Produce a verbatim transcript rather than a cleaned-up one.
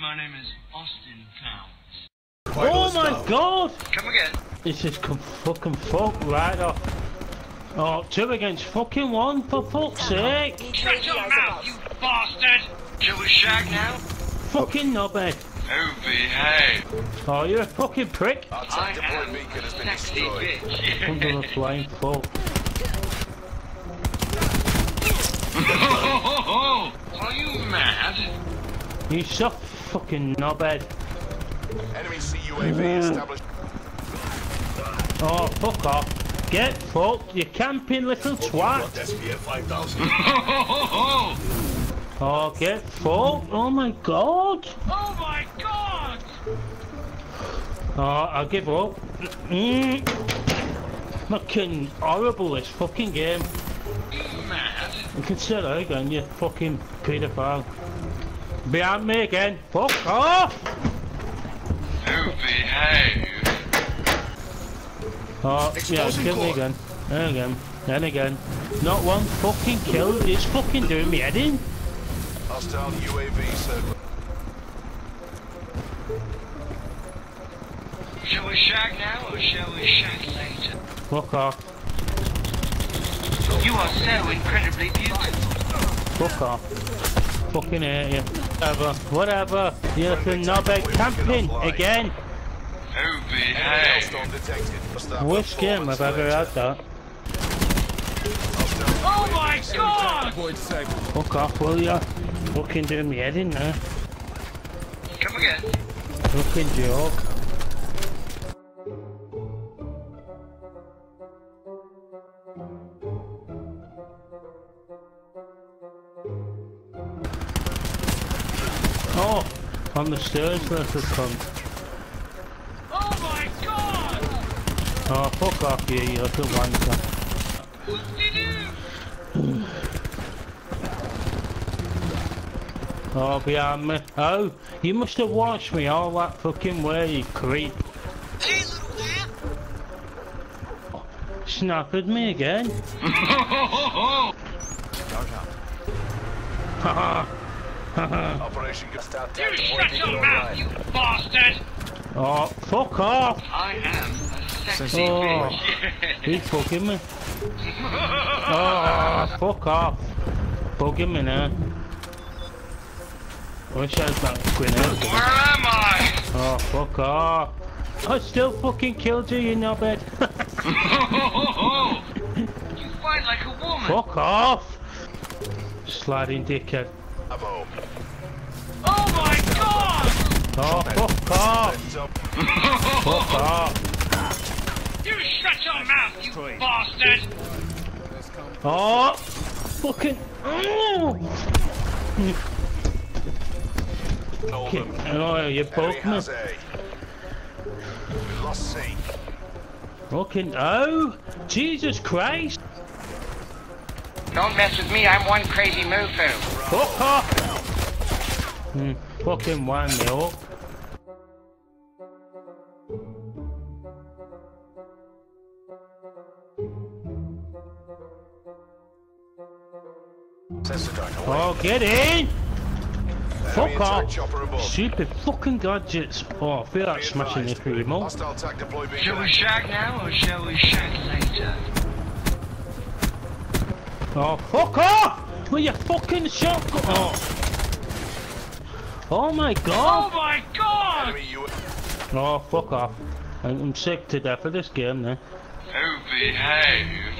My name is Austin Powers. Quite oh my style. God! Come again. This is com fucking fuck right off. Oh, two against fucking one, for fuck's sake! Shut your mouth, you bastard! Shall we shag now? Fucking knobhead. Who behave? Oh, you're a fucking prick! Our tech deployed beacon has been destroyed. Under the flying fuck. Are you mad? You soft fucking knobhead. Enemy C U A V established. Oh, fuck off. Get fucked, you camping little twat! Oh, get fucked! Oh my god! Oh my god! Oh, I'll give up. Mm. Fucking horrible, this fucking game. Mad. You can say that again, you fucking pedophile. Behind me again, fuck off! You behave! Oh, yeah, kill me again, and again, and again. Not one fucking kill, it's fucking doing me head in. Hostile U A V circle. Shall we shag now, or shall we shag later? Fuck off. You are so incredibly beautiful. Fuck off. Fucking hate you. Whatever, whatever. You're looking knobhead camping again. Worst game I've ever had that. Oh my god! Fuck off, will ya? Fucking doing me head in there. Come again. Fucking joke. Oh! On the stairs, there's a cunt. Oh, fuck off you, you little wanker. What did you do? Oh, behind me. Oh, you must have watched me all that fucking way, you creep. Hey, little man! Oh, snappered me again. Operation gets out there. You shut your mouth, you bastard! Oh, fuck off! I am. Oh, he's bugging me. Oh, fuck off. Bugging me now. I wish I had that grenade. Where am I? Oh, fuck off. I still fucking killed you, you knobhead. You fight like a woman. Fuck off. Sliding dickhead. Oh my god! Oh, fuck off. Fuck off. You shut your mouth, you bastard! Oh, fucking! Oh, fucking. Oh, you poked me. We lost C. Fucking oh! Jesus Christ! Don't mess with me. I'm one crazy mofo. Fuck off! Mm, fucking wind me up. Oh, get in! Fuck off! Stupid fucking gadgets! Oh, I feel like smashing this remote. Shall we shag now, or shall we shag later? Oh, fuck off! With your fucking shotgun! Oh! Oh my god! Oh my god! Oh, fuck off. I'm sick to death of this game now. Who behave?